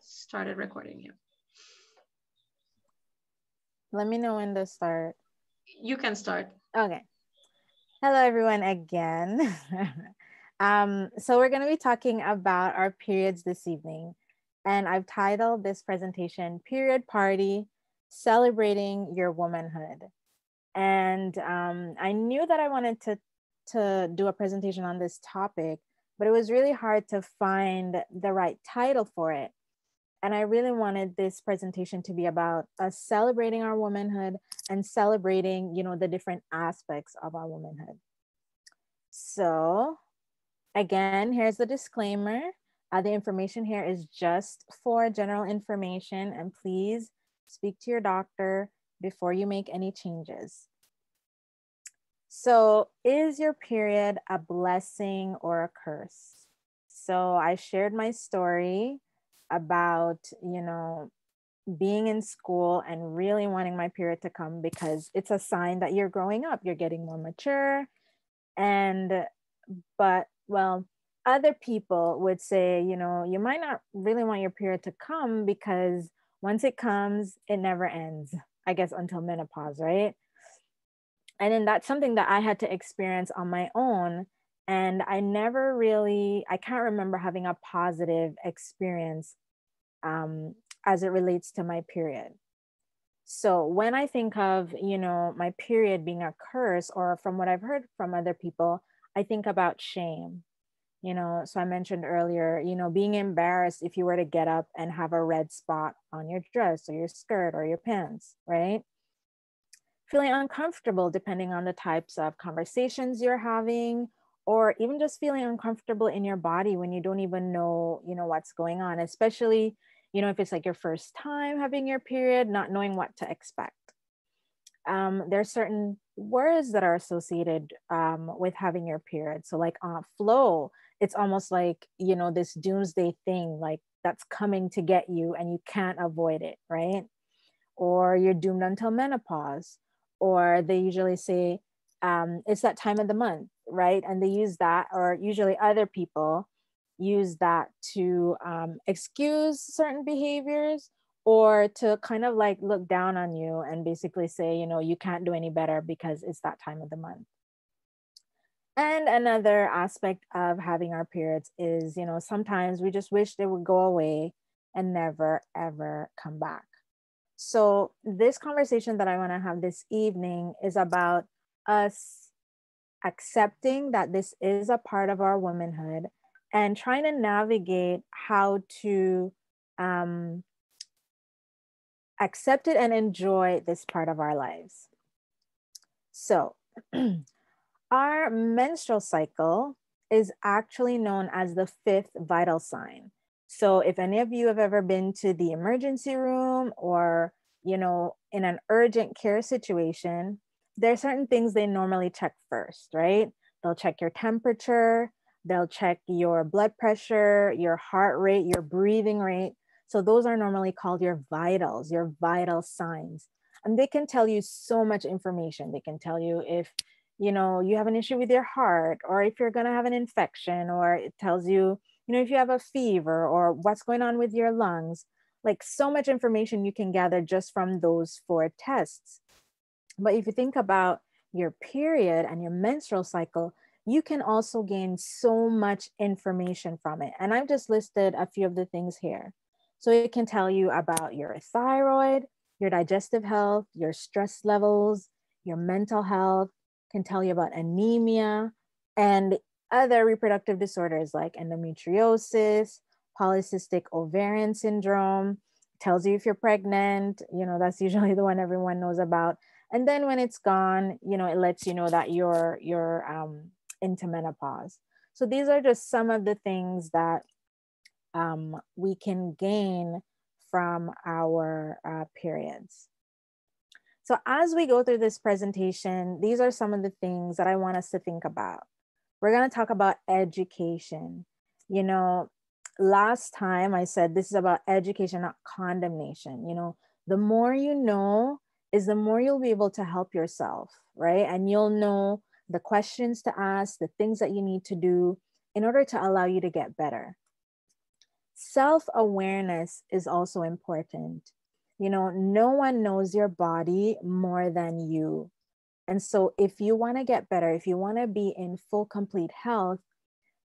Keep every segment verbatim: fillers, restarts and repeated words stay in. started recording you. Let me know when to start. You can start. Okay. Hello, everyone, again. um, so we're going to be talking about our periods this evening. And I've titled this presentation, Period Party, Celebrating Your Womanhood. And um, I knew that I wanted to, to do a presentation on this topic, but it was really hard to find the right title for it. And I really wanted this presentation to be about us celebrating our womanhood and celebrating, you know, the different aspects of our womanhood. So again, here's the disclaimer. Uh, the information here is just for general information, and please speak to your doctor before you make any changes. So is your period a blessing or a curse? So I shared my story about, you know, being in school and really wanting my period to come because it's a sign that you're growing up, you're getting more mature. And, but, well, other people would say, you know, you might not really want your period to come because once it comes, it never ends, I guess, until menopause, right? And then that's something that I had to experience on my own. And I never really, I can't remember having a positive experience um, as it relates to my period. So when I think of, you know, my period being a curse, or from what I've heard from other people, I think about shame. You know, so I mentioned earlier, you know, being embarrassed if you were to get up and have a red spot on your dress or your skirt or your pants, right? Feeling uncomfortable depending on the types of conversations you're having, or even just feeling uncomfortable in your body when you don't even know, you know, what's going on, especially, you know, if it's like your first time having your period, not knowing what to expect. Um, there are certain words that are associated um, with having your period. So like uh, flow, it's almost like, you know, this doomsday thing, like that's coming to get you and you can't avoid it, right? Or you're doomed until menopause, or they usually say, um, it's that time of the month, right? And they use that, or usually other people use that to um, excuse certain behaviors, or to kind of like look down on you and basically say, you know, you can't do any better because it's that time of the month. And another aspect of having our periods is, you know, sometimes we just wish they would go away and never, ever come back. So this conversation that I want to have this evening is about us accepting that this is a part of our womanhood and trying to navigate how to um, accept it and enjoy this part of our lives. So our menstrual cycle is actually known as the fifth vital sign. So if any of you have ever been to the emergency room or, you know, in an urgent care situation, there are certain things they normally check first, right? They'll check your temperature, they'll check your blood pressure, your heart rate, your breathing rate. So those are normally called your vitals, your vital signs. And they can tell you so much information. They can tell you if, you know, you have an issue with your heart, or if you're gonna have an infection, or it tells you, you know, if you have a fever or what's going on with your lungs. Like so much information you can gather just from those four tests. But if you think about your period and your menstrual cycle, you can also gain so much information from it. And I've just listed a few of the things here. So it can tell you about your thyroid, your digestive health, your stress levels, your mental health, can tell you about anemia and other reproductive disorders like endometriosis, polycystic ovarian syndrome, tells you if you're pregnant, you know, that's usually the one everyone knows about. And then when it's gone, you know, it lets you know that you're, you're um, into menopause. So these are just some of the things that um, we can gain from our uh, periods. So as we go through this presentation, these are some of the things that I want us to think about. We're going to talk about education. You know, last time I said this is about education, not condemnation. You know, the more you know is the more you'll be able to help yourself, right? And you'll know the questions to ask, the things that you need to do in order to allow you to get better. Self-awareness is also important. You know, no one knows your body more than you. And so if you want to get better, if you want to be in full, complete health,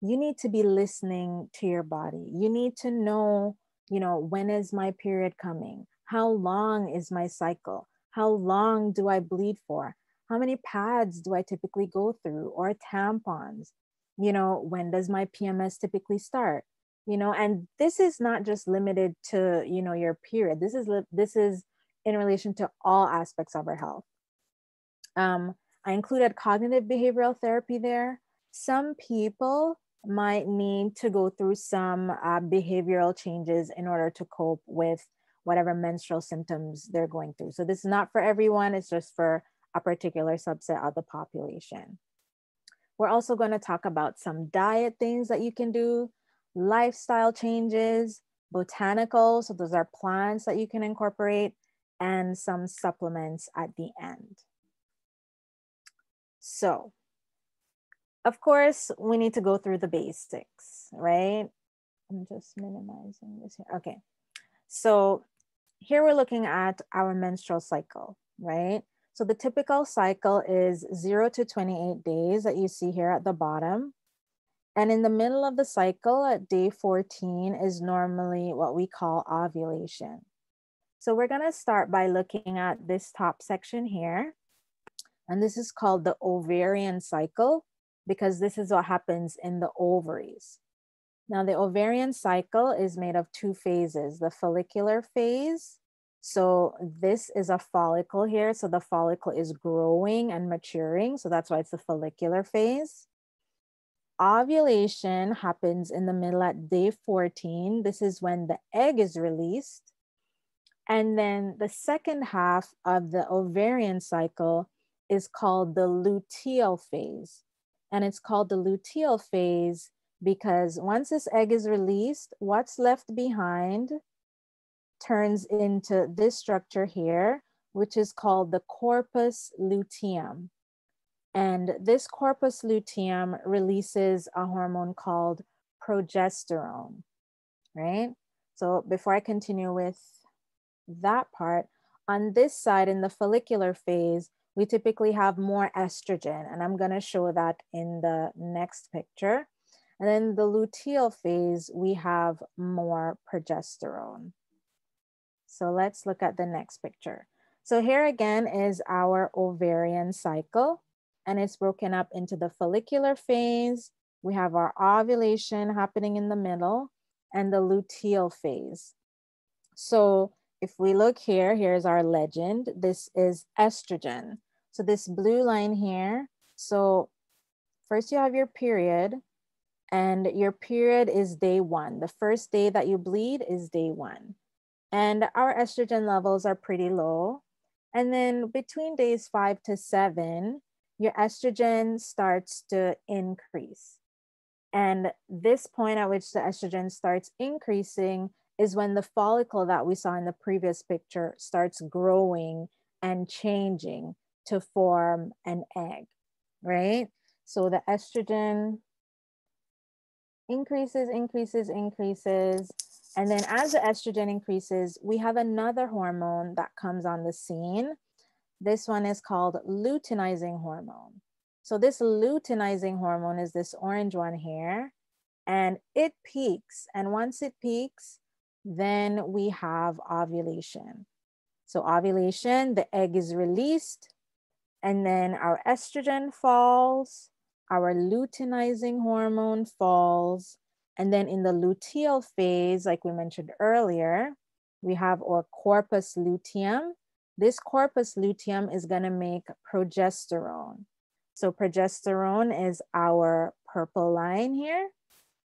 you need to be listening to your body. You need to know, you know, when is my period coming? How long is my cycle? How long do I bleed for? How many pads do I typically go through, or tampons? You know, when does my P M S typically start? You know, and this is not just limited to, you know, your period. This is, this is in relation to all aspects of our health. Um, I included cognitive behavioral therapy there. Some people might need to go through some uh, behavioral changes in order to cope with whatever menstrual symptoms they're going through. So this is not for everyone, it's just for a particular subset of the population. We're also going to talk about some diet things that you can do, lifestyle changes, botanicals, so those are plants that you can incorporate, and some supplements at the end. So, of course, we need to go through the basics, right? I'm just minimizing this here. Okay, so here we're looking at our menstrual cycle, right? So the typical cycle is zero to twenty-eight days that you see here at the bottom. And in the middle of the cycle at day fourteen is normally what we call ovulation. So we're gonna start by looking at this top section here. And this is called the ovarian cycle because this is what happens in the ovaries. Now the ovarian cycle is made of two phases, the follicular phase. So this is a follicle here. So the follicle is growing and maturing. So that's why it's the follicular phase. Ovulation happens in the middle at day fourteen. This is when the egg is released. And then the second half of the ovarian cycle is called the luteal phase. And it's called the luteal phase because once this egg is released, what's left behind turns into this structure here, which is called the corpus luteum. And this corpus luteum releases a hormone called progesterone, right? So before I continue with that part, on this side in the follicular phase, we typically have more estrogen, and I'm gonna show that in the next picture. And then the luteal phase, we have more progesterone. So let's look at the next picture. So here again is our ovarian cycle, and it's broken up into the follicular phase. We have our ovulation happening in the middle and the luteal phase. So if we look here, here's our legend. This is estrogen. So this blue line here. So first you have your period, and your period is day one. The first day that you bleed is day one. And our estrogen levels are pretty low. And then between days five to seven, your estrogen starts to increase. And this point at which the estrogen starts increasing is when the follicle that we saw in the previous picture starts growing and changing to form an egg, right? So the estrogen increases, increases, increases. And then as the estrogen increases, we have another hormone that comes on the scene. This one is called luteinizing hormone. So this luteinizing hormone is this orange one here, and it peaks. And once it peaks, then we have ovulation. So ovulation, the egg is released, and then our estrogen falls, our luteinizing hormone falls, and then in the luteal phase, like we mentioned earlier, we have our corpus luteum. This corpus luteum is going to make progesterone. So progesterone is our purple line here.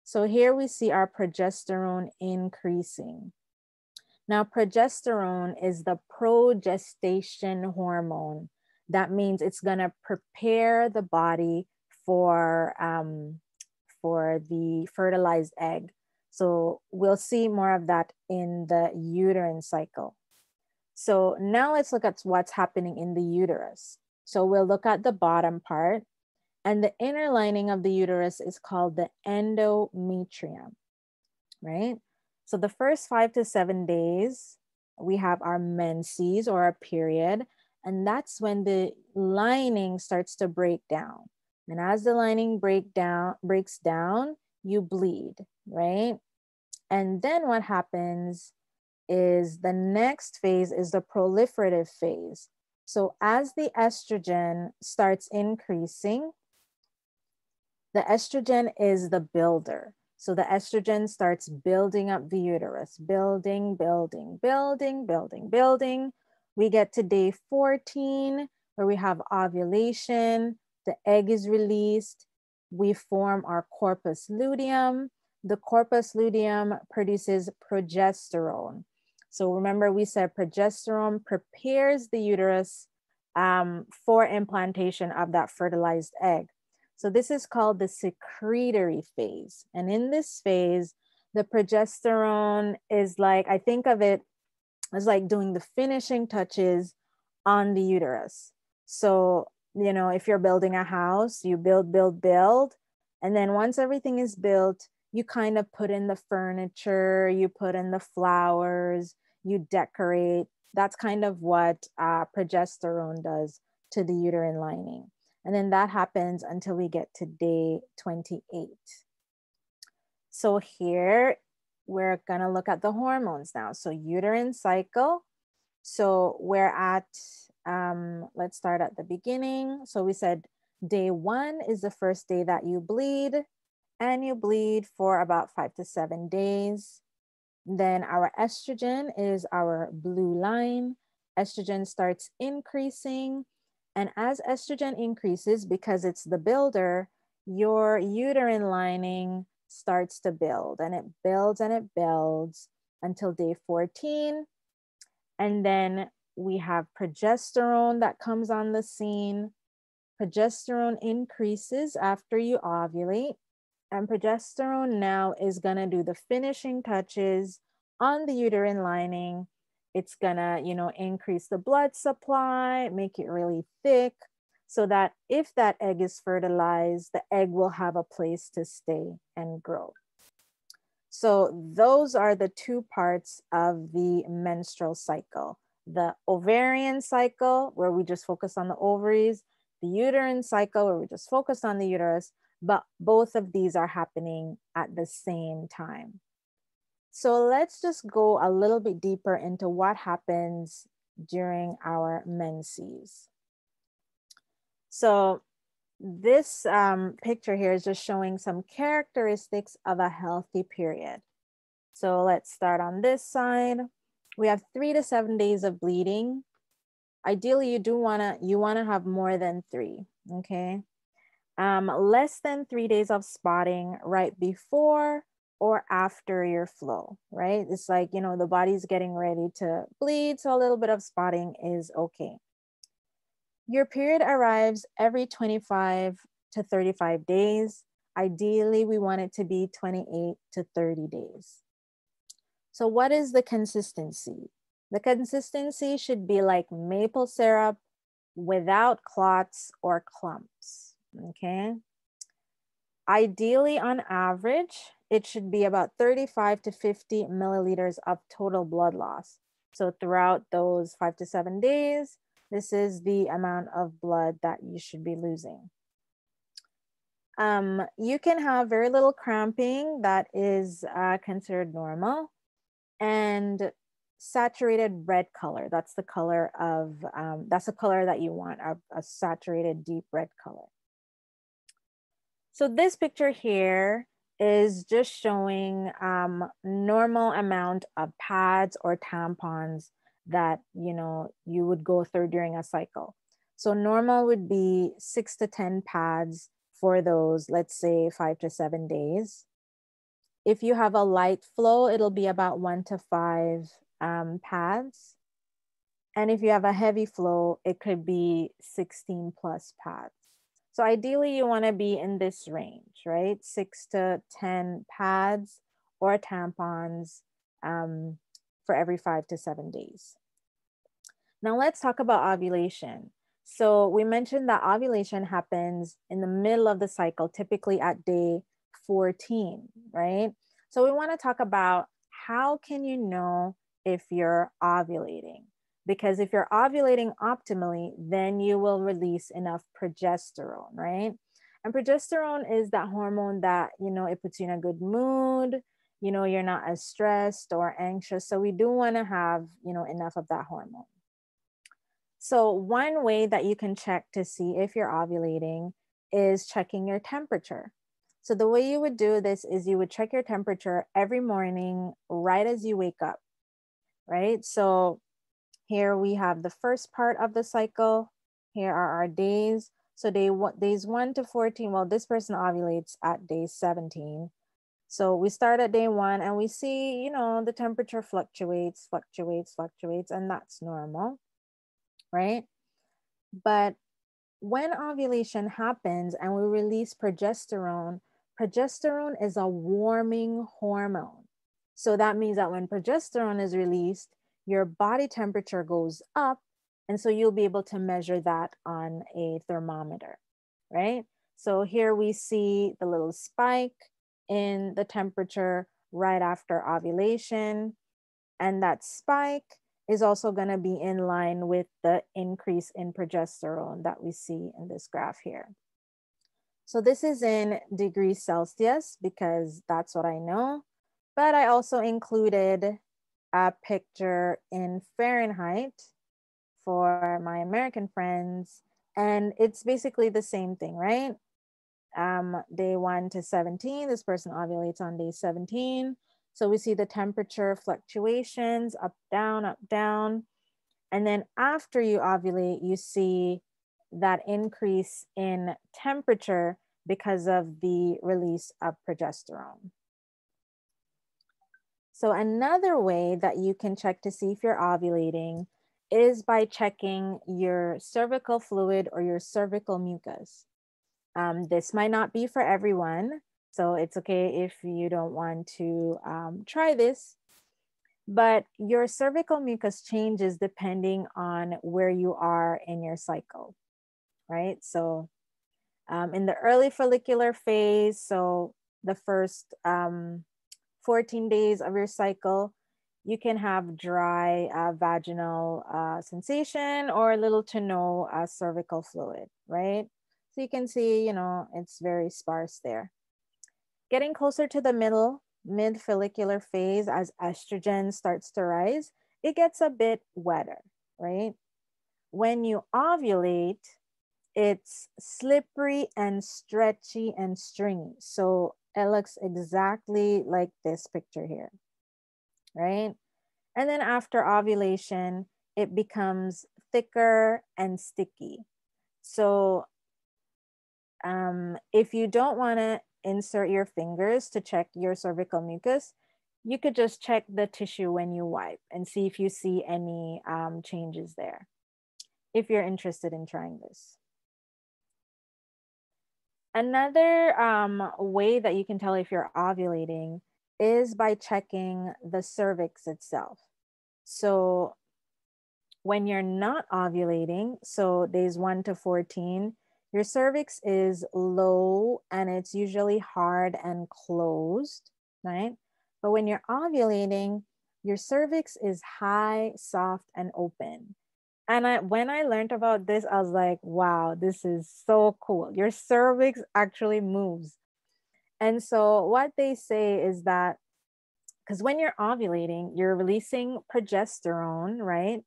So here we see our progesterone increasing. Now progesterone is the progestation hormone. That means it's going to prepare the body for um, for the fertilized egg. So we'll see more of that in the uterine cycle. So now let's look at what's happening in the uterus. So we'll look at the bottom part, and the inner lining of the uterus is called the endometrium, right? So the first five to seven days, we have our menses or our period, and that's when the lining starts to break down. And as the lining break down, breaks down, you bleed, right? And then what happens is the next phase is the proliferative phase. So as the estrogen starts increasing, the estrogen is the builder. So the estrogen starts building up the uterus, building, building, building, building, building. We get to day fourteen, where we have ovulation, the egg is released, we form our corpus luteum. The corpus luteum produces progesterone. So remember we said progesterone prepares the uterus um, for implantation of that fertilized egg. So this is called the secretory phase. And in this phase, the progesterone is like, I think of it as like doing the finishing touches on the uterus. So, you know, if you're building a house, you build, build, build. And then once everything is built, you kind of put in the furniture, you put in the flowers, you decorate. That's kind of what uh, progesterone does to the uterine lining. And then that happens until we get to day twenty-eight. So here, we're gonna look at the hormones now. So uterine cycle. So we're at, um, let's start at the beginning. So we said day one is the first day that you bleed, and you bleed for about five to seven days. Then our estrogen is our blue line. Estrogen starts increasing. And as estrogen increases, because it's the builder, your uterine lining starts to build, and it builds and it builds until day fourteen. And then we have progesterone that comes on the scene. Progesterone increases after you ovulate, and progesterone now is gonna do the finishing touches on the uterine lining. It's gonna, you know, increase the blood supply, make it really thick, so that if that egg is fertilized, the egg will have a place to stay and grow. So those are the two parts of the menstrual cycle. The ovarian cycle, where we just focus on the ovaries, the uterine cycle, where we just focus on the uterus, but both of these are happening at the same time. So let's just go a little bit deeper into what happens during our menses. So this um, picture here is just showing some characteristics of a healthy period. So let's start on this side. We have three to seven days of bleeding. Ideally, you do wanna, you wanna have more than three, okay? Um, less than three days of spotting right before or after your flow, right? It's like, you know, the body's getting ready to bleed, so a little bit of spotting is okay. Your period arrives every twenty-five to thirty-five days. Ideally, we want it to be twenty-eight to thirty days. So what is the consistency? The consistency should be like maple syrup without clots or clumps, okay? Ideally, on average, it should be about thirty-five to fifty milliliters of total blood loss. So throughout those five to seven days, this is the amount of blood that you should be losing. Um, you can have very little cramping that is uh, considered normal, and saturated red color. That's the color of, um, that's the color that you want, a, a saturated deep red color. So this picture here is just showing um, normal amount of pads or tampons that, you know, you would go through during a cycle. So normal would be six to ten pads for those, let's say five to seven days. If you have a light flow, it'll be about one to five um, pads. And if you have a heavy flow, it could be sixteen plus pads. So ideally you wanna be in this range, right? six to ten pads or tampons um, for every five to seven days. Now let's talk about ovulation. So we mentioned that ovulation happens in the middle of the cycle, typically at day fourteen, right? So we wanna talk about how can you know if you're ovulating? Because if you're ovulating optimally, then you will release enough progesterone, right? And progesterone is that hormone that, you know, it puts you in a good mood, you know, you're not as stressed or anxious. So we do want to have, you know, enough of that hormone. So one way that you can check to see if you're ovulating is checking your temperature. So the way you would do this is you would check your temperature every morning, right as you wake up, right? So here we have the first part of the cycle. Here are our days. So day one, days one to fourteen, well, this person ovulates at day seventeen. So we start at day one and we see, you know, the temperature fluctuates, fluctuates, fluctuates, and that's normal, right? But when ovulation happens and we release progesterone, progesterone is a warming hormone. So that means that when progesterone is released, your body temperature goes up. And so you'll be able to measure that on a thermometer, right? So here we see the little spike in the temperature right after ovulation. And that spike is also going to be in line with the increase in progesterone that we see in this graph here. So this is in degrees Celsius because that's what I know. But I also included a picture in Fahrenheit for my American friends. And it's basically the same thing, right? Um, day one to seventeen, this person ovulates on day seventeen. So we see the temperature fluctuations up, down, up, down. And then after you ovulate, you see that increase in temperature because of the release of progesterone. So another way that you can check to see if you're ovulating is by checking your cervical fluid or your cervical mucus. Um, this might not be for everyone, so it's okay if you don't want to um, try this, but your cervical mucus changes depending on where you are in your cycle, right? So um, in the early follicular phase, so the first um, fourteen days of your cycle, you can have dry uh, vaginal uh, sensation or little to no uh, cervical fluid, right? So you can see, you know, it's very sparse there. Getting closer to the middle, mid follicular phase, as estrogen starts to rise, it gets a bit wetter, right? When you ovulate, it's slippery and stretchy and stringy. So it looks exactly like this picture here, right? And then after ovulation, it becomes thicker and sticky. So um, if you don't want to insert your fingers to check your cervical mucus, you could just check the tissue when you wipe and see if you see any um, changes there, if you're interested in trying this. Another um, way that you can tell if you're ovulating is by checking the cervix itself. So when you're not ovulating, so days one to fourteen, your cervix is low and it's usually hard and closed, right? But when you're ovulating, your cervix is high, soft, and open. And I, when I learned about this, I was like, wow, this is so cool. Your cervix actually moves. And so what they say is that, because when you're ovulating, you're releasing progesterone, right?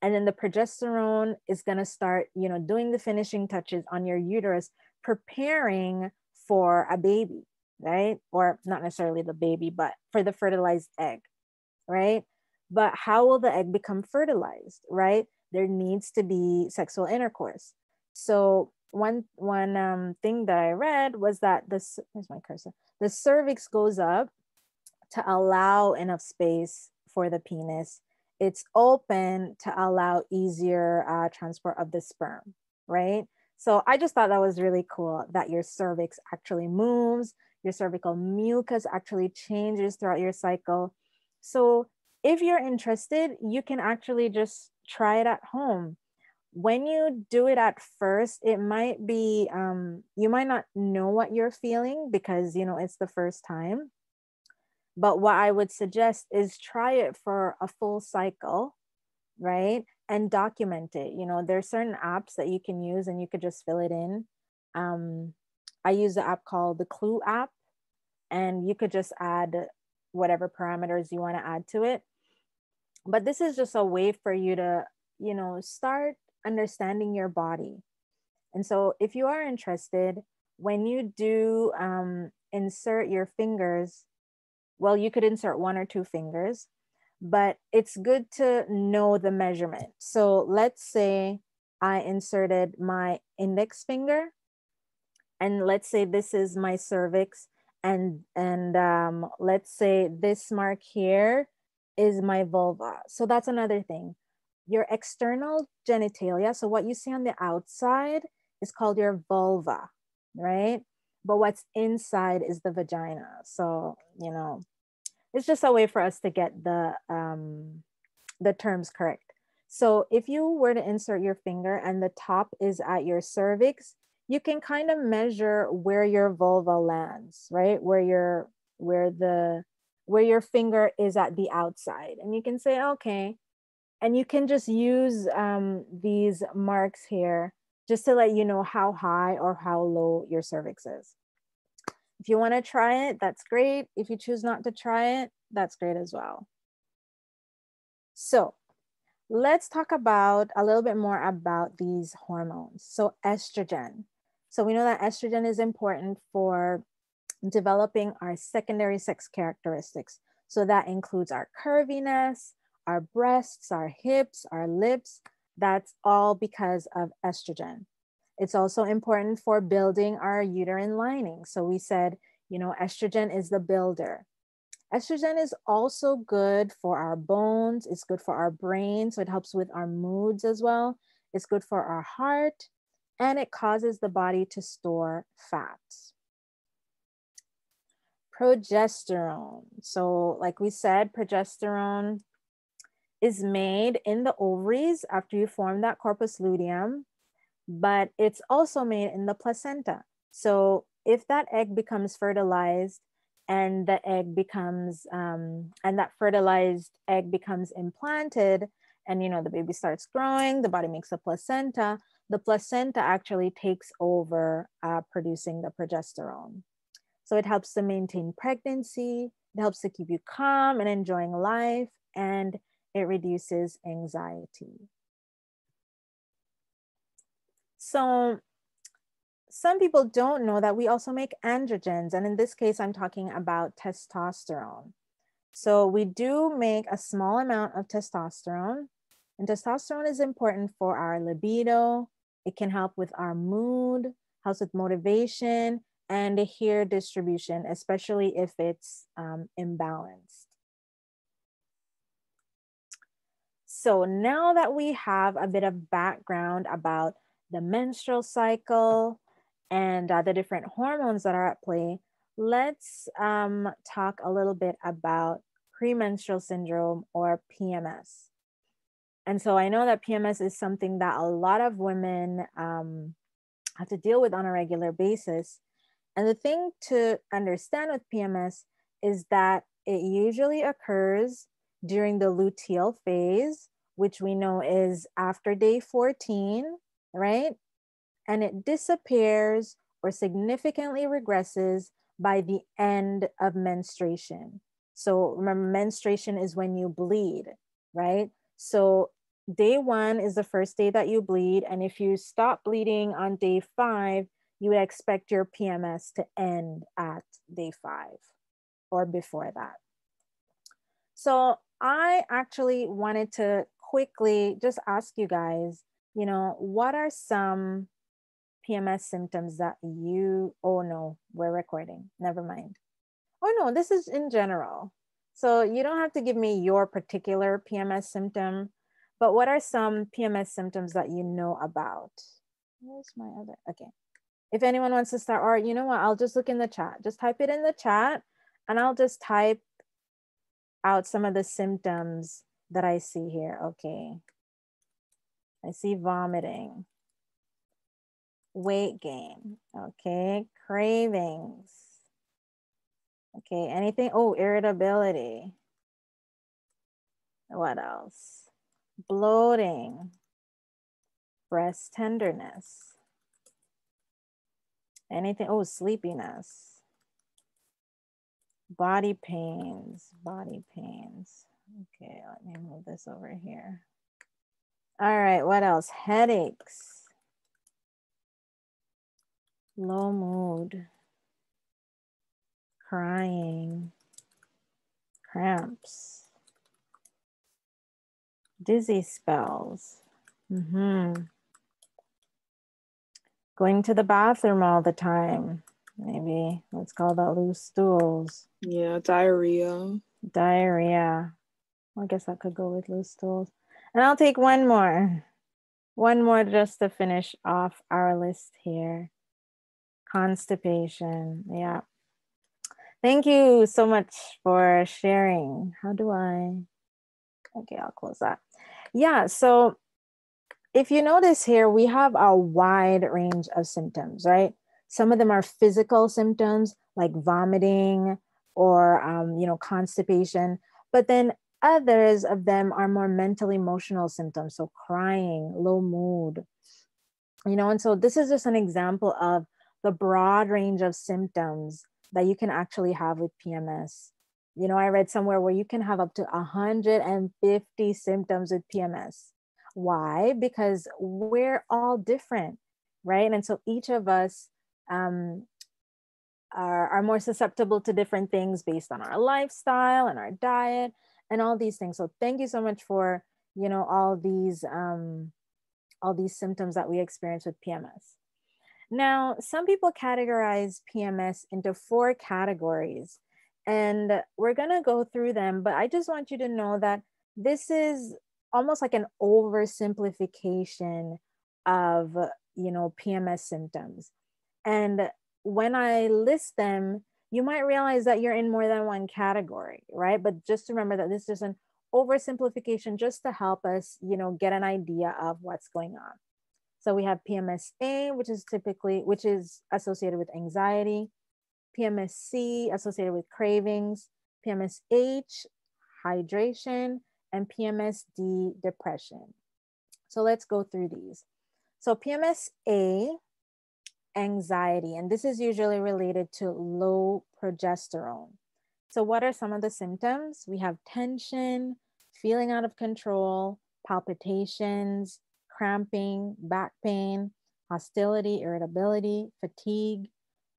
And then the progesterone is going to start, you know, doing the finishing touches on your uterus, preparing for a baby, right? Or not necessarily the baby, but for the fertilized egg, right? But how will the egg become fertilized, right? There needs to be sexual intercourse. So One, one um, thing that I read was that this, where's my cursor? The cervix goes up to allow enough space for the penis. It's open to allow easier uh, transport of the sperm, right? So I just thought that was really cool that your cervix actually moves, your cervical mucus actually changes throughout your cycle. So if you're interested, you can actually just try it at home. When you do it at first, it might be, um, you might not know what you're feeling because, you know, it's the first time. But what I would suggest is try it for a full cycle, right? And document it. You know, there's certain apps that you can use and you could just fill it in. Um, I use the app called the Clue app, and you could just add whatever parameters you want to add to it. But this is just a way for you to, you know, start understanding your body. And so if you are interested, when you do um, insert your fingers, well, you could insert one or two fingers, but it's good to know the measurement. So let's say I inserted my index finger, and let's say this is my cervix, and, and um, let's say this mark here is my vulva. So that's another thing. Your external genitalia, so what you see on the outside is called your vulva, right? But what's inside is the vagina. So, you know, it's just a way for us to get the, um, the terms correct. So if you were to insert your finger and the top is at your cervix, you can kind of measure where your vulva lands, right? Where your, where the, where your finger is at the outside. And you can say, okay. And you can just use um, these marks here just to let you know how high or how low your cervix is. If you want to try it, that's great. If you choose not to try it, that's great as well. So let's talk about a little bit more about these hormones. So estrogen. So we know that estrogen is important for developing our secondary sex characteristics. So that includes our curviness, our breasts, our hips, our lips. That's all because of estrogen. It's also important for building our uterine lining. So we said, you know, estrogen is the builder. Estrogen is also good for our bones. It's good for our brain. So it helps with our moods as well. It's good for our heart, and it causes the body to store fats. Progesterone. So like we said, progesterone is made in the ovaries after you form that corpus luteum, but it's also made in the placenta. So if that egg becomes fertilized and the egg becomes, um, and that fertilized egg becomes implanted, and you know, the baby starts growing, the body makes a placenta, the placenta actually takes over uh, producing the progesterone. So it helps to maintain pregnancy, it helps to keep you calm and enjoying life, and it reduces anxiety. So some people don't know that we also make androgens. And in this case, I'm talking about testosterone. So we do make a small amount of testosterone, and testosterone is important for our libido. It can help with our mood, helps with motivation, and the hair distribution, especially if it's um, imbalanced. So now that we have a bit of background about the menstrual cycle and uh, the different hormones that are at play, let's um, talk a little bit about premenstrual syndrome, or P M S. And so I know that P M S is something that a lot of women um, have to deal with on a regular basis. And the thing to understand with P M S is that it usually occurs during the luteal phase, which we know is after day fourteen, right? And it disappears or significantly regresses by the end of menstruation. So remember, menstruation is when you bleed, right? So day one is the first day that you bleed. And if you stop bleeding on day five, you would expect your P M S to end at day five or before that. So I actually wanted to quickly just ask you guys, you know, what are some P M S symptoms that you, oh no, we're recording, never mind. Oh no, this is in general. So you don't have to give me your particular P M S symptom, but what are some P M S symptoms that you know about? Where's my other, okay. If anyone wants to start, or you know what, I'll just look in the chat, just type it in the chat, and I'll just type out some of the symptoms that I see here. Okay. I see vomiting, weight gain, okay, cravings, Okay, anything? Oh, irritability. What else? Bloating, breast tenderness. Anything? Oh, sleepiness. Body pains, body pains. Okay, let me move this over here. All right, what else? Headaches, low mood, crying, cramps, dizzy spells, mm-hmm. Going to the bathroom all the time, maybe let's call that loose stools. Yeah, diarrhea. Diarrhea. Well, I guess that could go with loose stools. And I'll take one more. One more just to finish off our list here. Constipation. Yeah. Thank you so much for sharing. How do I? Okay, I'll close that. Yeah, so if you notice here, we have a wide range of symptoms, right? Some of them are physical symptoms like vomiting or, um, you know, constipation, but then others of them are more mental, emotional symptoms. So crying, low mood, you know, and so this is just an example of the broad range of symptoms that you can actually have with P M S. You know, I read somewhere where you can have up to one hundred fifty symptoms with P M S. Why? Because we're all different, right? And so each of us um, are, are more susceptible to different things based on our lifestyle and our diet and all these things. So thank you so much for, you know, all these, um, all these symptoms that we experience with P M S. Now, some people categorize P M S into four categories, and we're going to go through them, but I just want you to know that this is almost like an oversimplification of, you know, P M S symptoms. And when I list them, you might realize that you're in more than one category, right? But just remember that this is an oversimplification just to help us, you know, get an idea of what's going on. So we have P M S A, which is typically, which is associated with anxiety, P M S C, associated with cravings, P M S H, hydration, and P M S D, depression. So let's go through these. So P M S A, anxiety, and this is usually related to low progesterone. So what are some of the symptoms? We have tension, feeling out of control, palpitations, cramping, back pain, hostility, irritability, fatigue,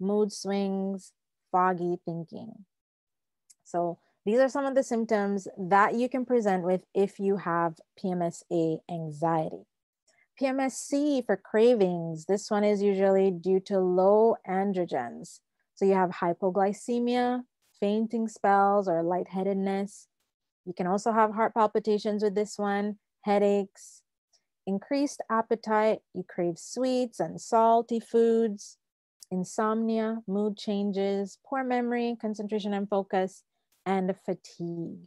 mood swings, foggy thinking. So these are some of the symptoms that you can present with if you have P M S A anxiety. P M S C for cravings, this one is usually due to low androgens. So you have hypoglycemia, fainting spells or lightheadedness. You can also have heart palpitations with this one, headaches, increased appetite, you crave sweets and salty foods, insomnia, mood changes, poor memory, concentration and focus, and fatigue.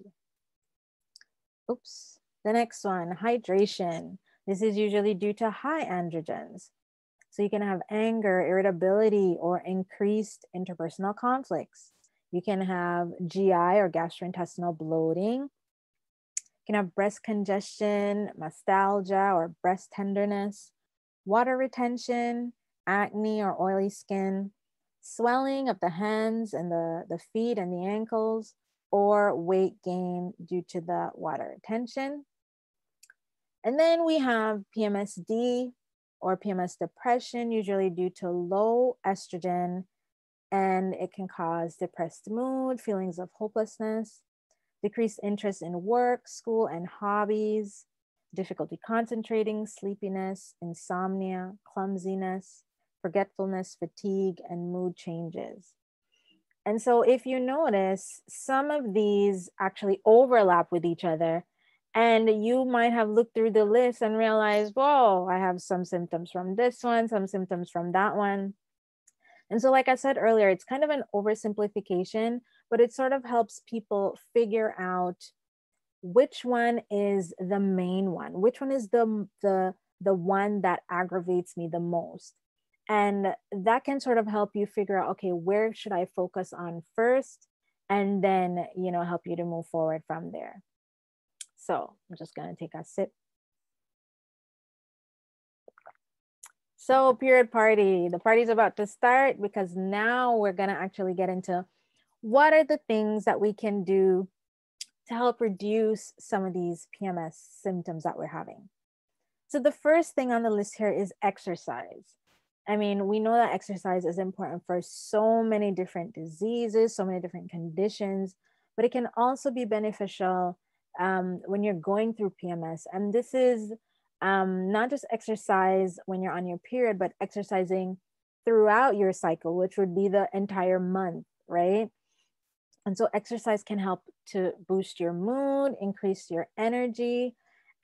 Oops, the next one, hydration. This is usually due to high androgens. So you can have anger, irritability, or increased interpersonal conflicts. You can have G I or gastrointestinal bloating. You can have breast congestion, mastalgia, or breast tenderness, water retention, acne or oily skin, swelling of the hands and the, the feet and the ankles, or weight gain due to the water retention. And then we have P M S D or P M S depression, usually due to low estrogen, and it can cause depressed mood, feelings of hopelessness, decreased interest in work, school, and hobbies, difficulty concentrating, sleepiness, insomnia, clumsiness, forgetfulness, fatigue, and mood changes. And so if you notice, some of these actually overlap with each other. And you might have looked through the list and realized, whoa, I have some symptoms from this one, some symptoms from that one. And so, like I said earlier, it's kind of an oversimplification, but it sort of helps people figure out which one is the main one, which one is the, the, the one that aggravates me the most. And that can sort of help you figure out, okay, where should I focus on first? and then, you know, help you to move forward from there. So I'm just gonna take a sip. So period party, the party's about to start, because now we're gonna actually get into what are the things that we can do to help reduce some of these P M S symptoms that we're having. So the first thing on the list here is exercise. I mean, we know that exercise is important for so many different diseases, so many different conditions, but it can also be beneficial um, when you're going through P M S. And this is um, not just exercise when you're on your period, but exercising throughout your cycle, which would be the entire month, right? And so exercise can help to boost your mood, increase your energy,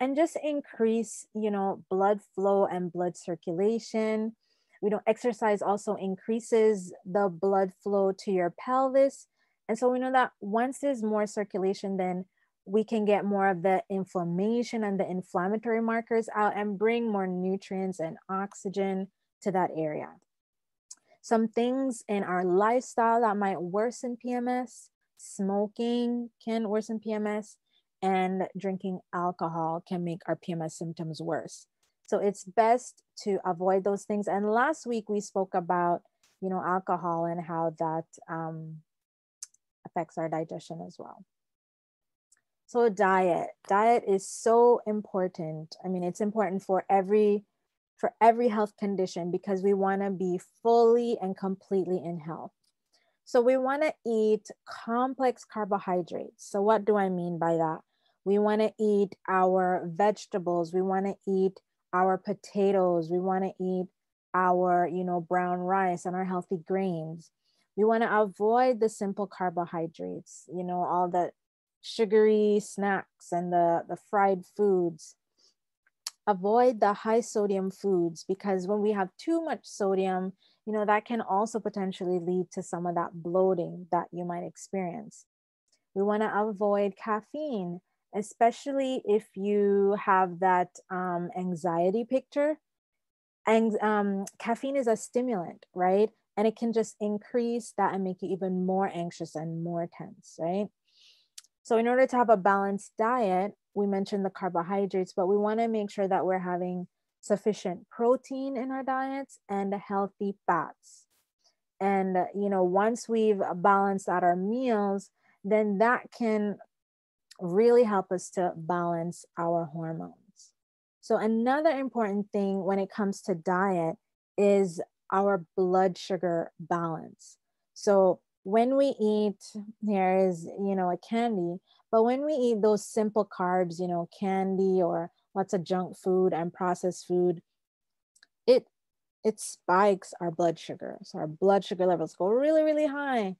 and just increase, you know, blood flow and blood circulation. We know exercise also increases the blood flow to your pelvis. And so we know that once there's more circulation, then we can get more of the inflammation and the inflammatory markers out and bring more nutrients and oxygen to that area. Some things in our lifestyle that might worsen P M S: smoking can worsen P M S, and drinking alcohol can make our P M S symptoms worse. So it's best to avoid those things. And last week we spoke about, you know, alcohol and how that um, affects our digestion as well. So diet, diet is so important. I mean, it's important for every, for every health condition, because we want to be fully and completely in health. So we want to eat complex carbohydrates. So what do I mean by that? We want to eat our vegetables. We want to eat our potatoes, we want to eat our, you know, brown rice and our healthy grains. We want to avoid the simple carbohydrates, you know, all the sugary snacks and the, the fried foods. Avoid the high sodium foods, because when we have too much sodium, you know, that can also potentially lead to some of that bloating that you might experience. We want to avoid caffeine, especially if you have that um, anxiety picture. And um, caffeine is a stimulant, right? And it can just increase that and make you even more anxious and more tense, right? So in order to have a balanced diet, we mentioned the carbohydrates, but we wanna make sure that we're having sufficient protein in our diets and healthy fats. And, you know, once we've balanced out our meals, then that can really help us to balance our hormones. So another important thing when it comes to diet is our blood sugar balance. So when we eat, there is, you know, a candy, but when we eat those simple carbs, you know, candy or lots of junk food and processed food, it, it spikes our blood sugar. So our blood sugar levels go really, really high.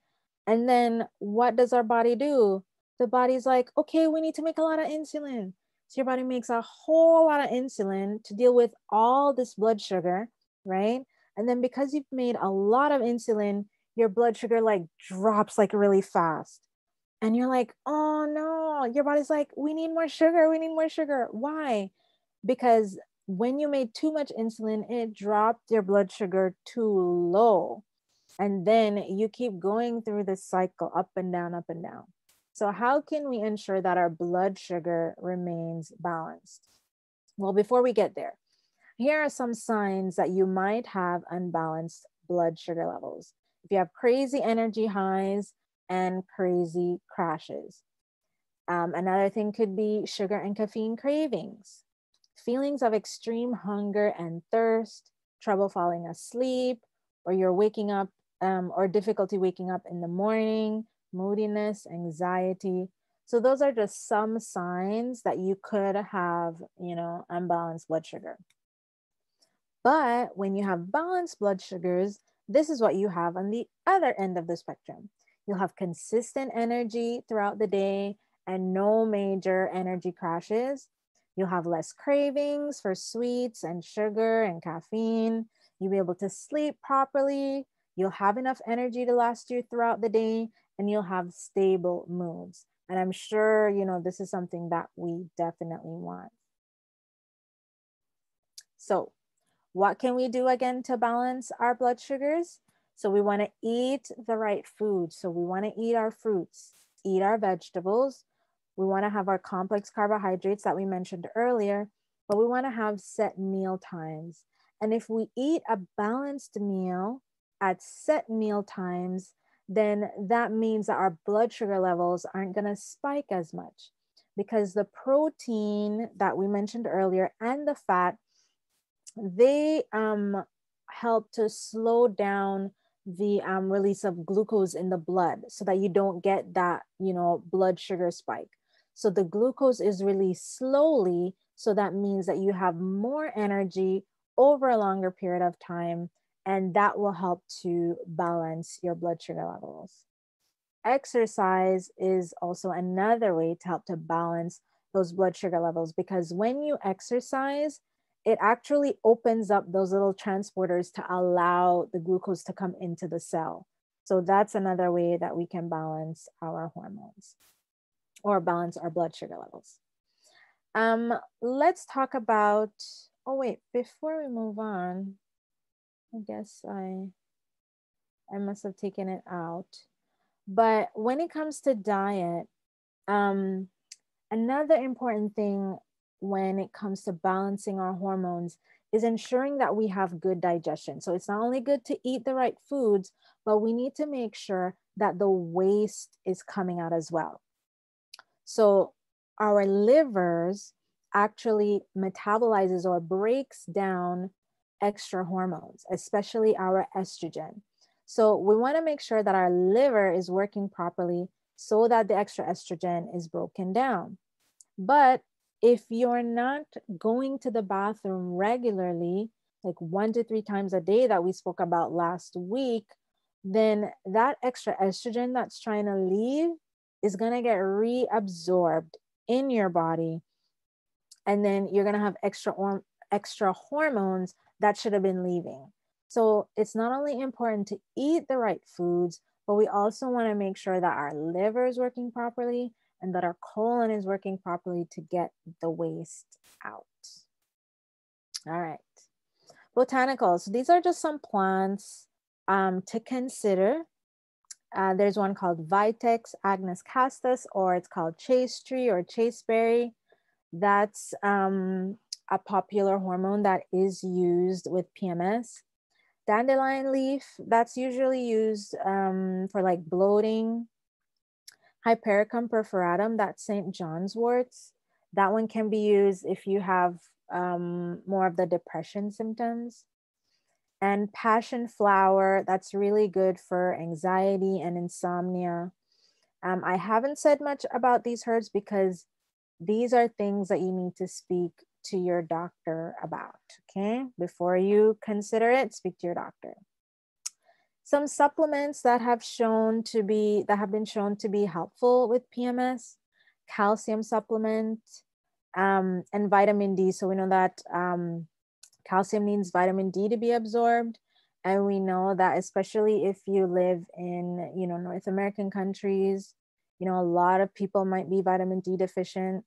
And then what does our body do? The body's like, okay, we need to make a lot of insulin. So your body makes a whole lot of insulin to deal with all this blood sugar, right? And then because you've made a lot of insulin, your blood sugar like drops like really fast. And you're like, oh no, your body's like, we need more sugar, we need more sugar. Why? Because when you made too much insulin, it dropped your blood sugar too low. And then you keep going through this cycle up and down, up and down. So how can we ensure that our blood sugar remains balanced? Well, before we get there, here are some signs that you might have unbalanced blood sugar levels. If you have crazy energy highs and crazy crashes. Um, another thing could be sugar and caffeine cravings, feelings of extreme hunger and thirst, trouble falling asleep, or you're waking up um, or difficulty waking up in the morning, moodiness, anxiety. So those are just some signs that you could have, you know, unbalanced blood sugar. But when you have balanced blood sugars, this is what you have on the other end of the spectrum. You'll have consistent energy throughout the day and no major energy crashes. You'll have less cravings for sweets and sugar and caffeine. You'll be able to sleep properly. You'll have enough energy to last you throughout the day, and you'll have stable moods. And I'm sure, you know, this is something that we definitely want. So what can we do again to balance our blood sugars? So we want to eat the right food. So we want to eat our fruits, eat our vegetables. We want to have our complex carbohydrates that we mentioned earlier, but we want to have set meal times. And if we eat a balanced meal at set meal times, then that means that our blood sugar levels aren't going to spike as much, because the protein that we mentioned earlier and the fat, they um, help to slow down the um, release of glucose in the blood so that you don't get that, you know, blood sugar spike. So the glucose is released slowly. So that means that you have more energy over a longer period of time, and that will help to balance your blood sugar levels. Exercise is also another way to help to balance those blood sugar levels, because when you exercise, it actually opens up those little transporters to allow the glucose to come into the cell. So that's another way that we can balance our hormones or balance our blood sugar levels. Um, let's talk about, oh wait, before we move on, I guess I, I must have taken it out. But when it comes to diet, um, another important thing when it comes to balancing our hormones is ensuring that we have good digestion. So it's not only good to eat the right foods, but we need to make sure that the waste is coming out as well. So our livers actually metabolizes or breaks down extra hormones, especially our estrogen. So we want to make sure that our liver is working properly so that the extra estrogen is broken down. But if you're not going to the bathroom regularly, like one to three times a day that we spoke about last week, then that extra estrogen that's trying to leave is going to get reabsorbed in your body. And then you're going to have extra, or extra hormones that should have been leaving. So it's not only important to eat the right foods, but we also want to make sure that our liver is working properly and that our colon is working properly to get the waste out. All right. Botanicals. So these are just some plants um, to consider. Uh, there's one called Vitex agnus castus, or it's called chase tree or chasteberry. That's um, a popular hormone that is used with P M S. Dandelion leaf, that's usually used um, for like bloating. Hypericum perforatum, that's Saint John's wort. That one can be used if you have um, more of the depression symptoms. And passion flower, that's really good for anxiety and insomnia. Um, I haven't said much about these herbs because these are things that you need to speak to your doctor about, okay? Before you consider it, speak to your doctor. Some supplements that have shown to be, that have been shown to be helpful with P M S, calcium supplement, um, and vitamin D. So we know that um, calcium needs vitamin D to be absorbed. And we know that especially if you live in, you know, North American countries, you know, a lot of people might be vitamin D deficient.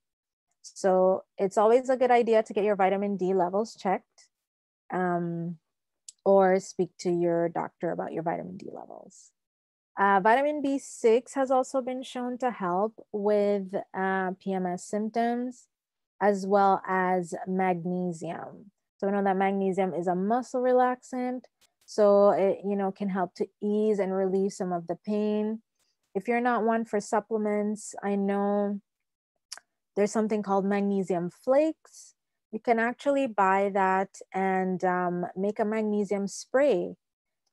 So it's always a good idea to get your vitamin D levels checked. Um, or speak to your doctor about your vitamin D levels. Uh, vitamin B six has also been shown to help with uh, P M S symptoms, as well as magnesium. So we know that magnesium is a muscle relaxant, so it, you know, can help to ease and relieve some of the pain. If you're not one for supplements, I know there's something called magnesium flakes. You can actually buy that and um, make a magnesium spray.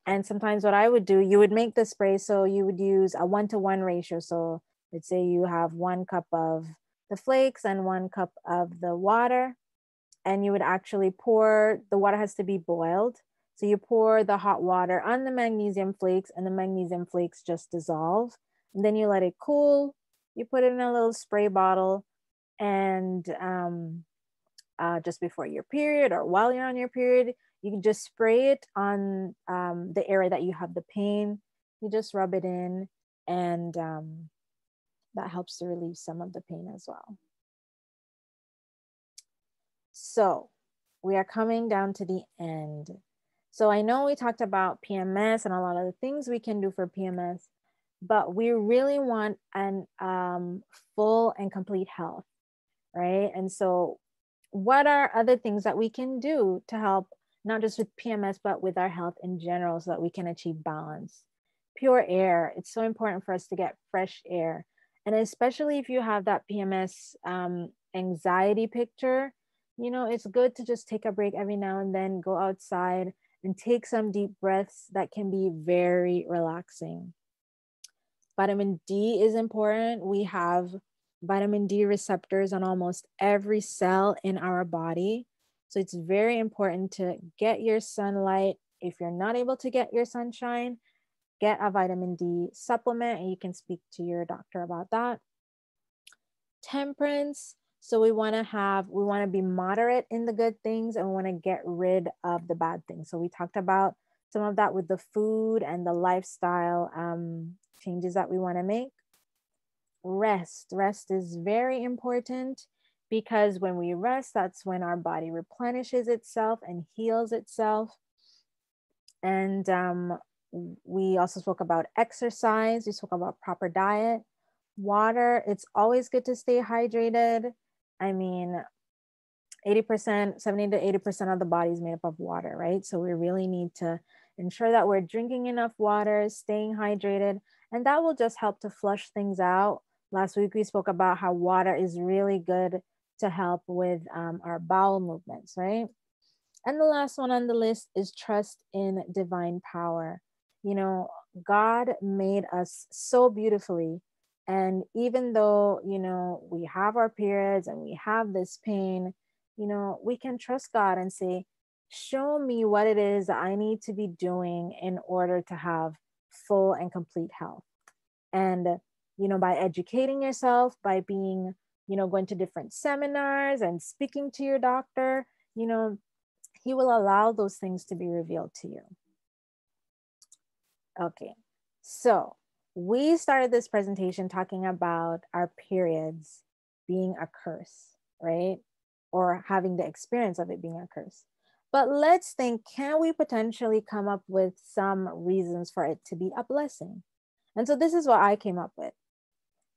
And sometimes what I would do, you would make the spray. So you would use a one-to-one ratio. So let's say you have one cup of the flakes and one cup of the water. And you would actually pour, the water has to be boiled. So you pour the hot water on the magnesium flakes and the magnesium flakes just dissolve. And then you let it cool. You put it in a little spray bottle and... Um, Uh, just before your period or while you're on your period, you can just spray it on um, the area that you have the pain. You just rub it in, and um, that helps to relieve some of the pain as well. So we are coming down to the end. So I know we talked about P M S and a lot of the things we can do for P M S, but we really want an um, full and complete health, right? And so what are other things that we can do to help, not just with P M S, but with our health in general, so that we can achieve balance? Pure air. It's so important for us to get fresh air. And especially if you have that P M S um, anxiety picture, you know, it's good to just take a break every now and then, go outside and take some deep breaths that can be very relaxing. Vitamin D is important. We have vitamin D receptors on almost every cell in our body. So it's very important to get your sunlight. If you're not able to get your sunshine, get a vitamin D supplement, and you can speak to your doctor about that. Temperance. So we want to have, we want to be moderate in the good things, and we want to get rid of the bad things. So we talked about some of that with the food and the lifestyle um, changes that we want to make. Rest. Rest is very important, because when we rest, that's when our body replenishes itself and heals itself. And um, we also spoke about exercise. We spoke about proper diet, water. It's always good to stay hydrated. I mean, eighty percent, seventy to eighty percent of the body is made up of water, right? So we really need to ensure that we're drinking enough water, staying hydrated, and that will just help to flush things out. Last week, we spoke about how water is really good to help with um, our bowel movements, right? And the last one on the list is trust in divine power. You know, God made us so beautifully. And even though, you know, we have our periods and we have this pain, you know, we can trust God and say, show me what it is that I need to be doing in order to have full and complete health. And, you know, by educating yourself, by being, you know, going to different seminars and speaking to your doctor, you know, he will allow those things to be revealed to you. Okay, so we started this presentation talking about our periods being a curse, right? Or having the experience of it being a curse. But let's think, can we potentially come up with some reasons for it to be a blessing? And so this is what I came up with.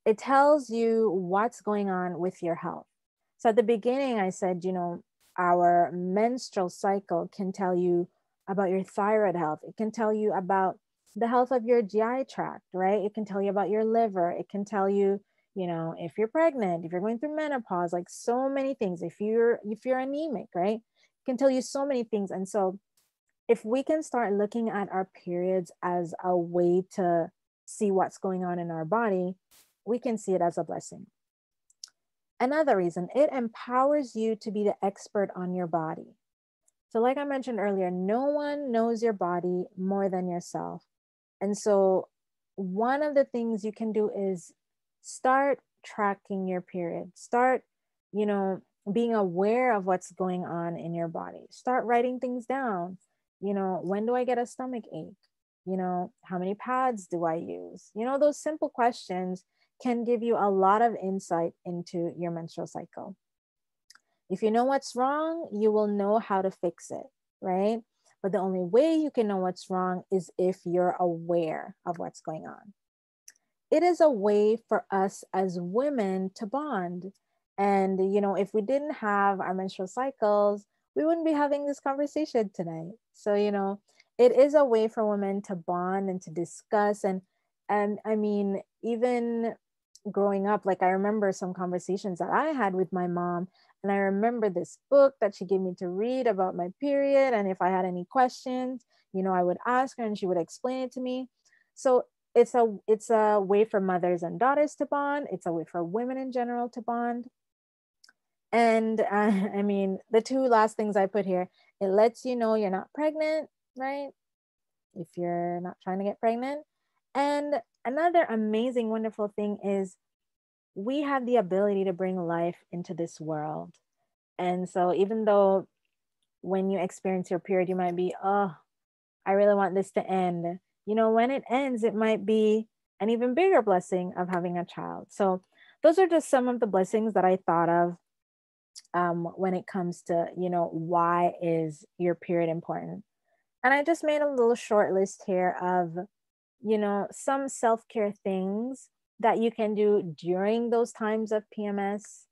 It tells you what's going on with your health. So at the beginning, I said, you know, our menstrual cycle can tell you about your thyroid health. It can tell you about the health of your G I tract, right? It can tell you about your liver. It can tell you, you know, if you're pregnant, if you're going through menopause, like so many things, if you're, if you're anemic, right? It can tell you so many things. And so if we can start looking at our periods as a way to see what's going on in our body, we can see it as a blessing. Another reason, it empowers you to be the expert on your body. So like I mentioned earlier, no one knows your body more than yourself. And so one of the things you can do is start tracking your period. Start, you know, being aware of what's going on in your body. Start writing things down. You know, when do I get a stomach ache? You know, how many pads do I use? You know, those simple questions can give you a lot of insight into your menstrual cycle. If you know what's wrong, you will know how to fix it, right? But the only way you can know what's wrong is if you're aware of what's going on. It is a way for us as women to bond. And, you know, if we didn't have our menstrual cycles, we wouldn't be having this conversation tonight. So, you know, it is a way for women to bond and to discuss. And, and I mean, even growing up, like I remember some conversations that I had with my mom, and I remember this book that she gave me to read about my period. And if I had any questions, you know, I would ask her and she would explain it to me. So it's a, it's a way for mothers and daughters to bond. It's a way for women in general to bond. And uh, I mean, the two last things I put here, it lets you know you're not pregnant, right? If you're not trying to get pregnant. And another amazing, wonderful thing is we have the ability to bring life into this world. And so even though when you experience your period, you might be, oh, I really want this to end. You know, when it ends, it might be an even bigger blessing of having a child. So those are just some of the blessings that I thought of um, when it comes to, you know, why is your period important? And I just made a little short list here of, you know, some self-care things that you can do during those times of P M S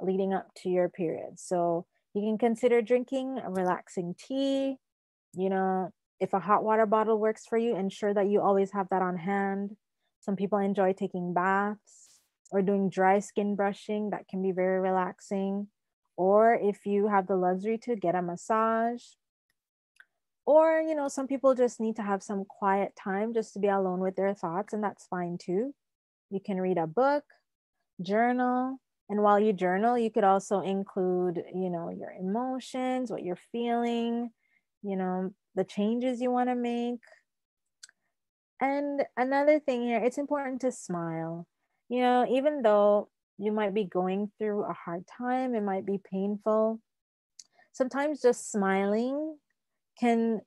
leading up to your period. So you can consider drinking a relaxing tea. You know, if a hot water bottle works for you, ensure that you always have that on hand. Some people enjoy taking baths or doing dry skin brushing. That can be very relaxing. Or if you have the luxury to, get a massage. Or, you know, some people just need to have some quiet time just to be alone with their thoughts, and that's fine too. You can read a book, journal, and while you journal, you could also include, you know, your emotions, what you're feeling, you know, the changes you want to make. And another thing here, it's important to smile. You know, even though you might be going through a hard time, it might be painful, sometimes just smiling can,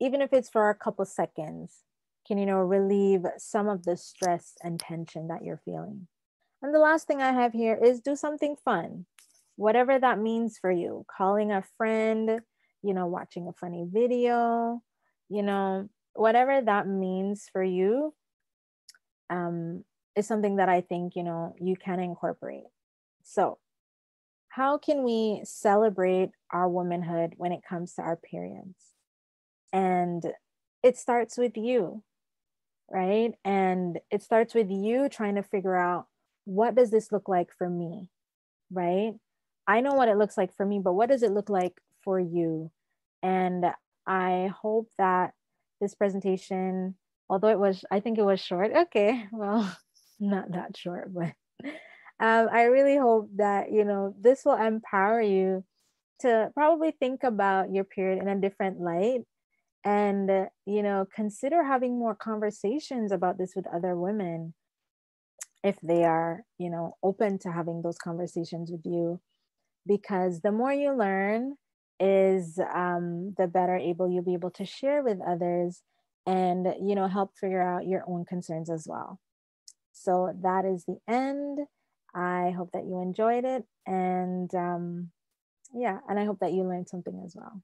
even if it's for a couple seconds, can, you know, relieve some of the stress and tension that you're feeling. And the last thing I have here is do something fun, whatever that means for you. Calling a friend, you know, watching a funny video, you know, whatever that means for you um, is something that I think, you know, you can incorporate. So how can we celebrate our womanhood when it comes to our periods? And it starts with you, right? And it starts with you trying to figure out, what does this look like for me, right? I know what it looks like for me, but what does it look like for you? And I hope that this presentation, although it was, I think it was short. Okay, well, not that short, but um, I really hope that, you know, this will empower you to probably think about your period in a different light and, uh, you know, consider having more conversations about this with other women, if they are, you know, open to having those conversations with you, because the more you learn is um, the better able you'll be able to share with others and, you know, help figure out your own concerns as well. So that is the end. I hope that you enjoyed it. And um, yeah, and I hope that you learned something as well.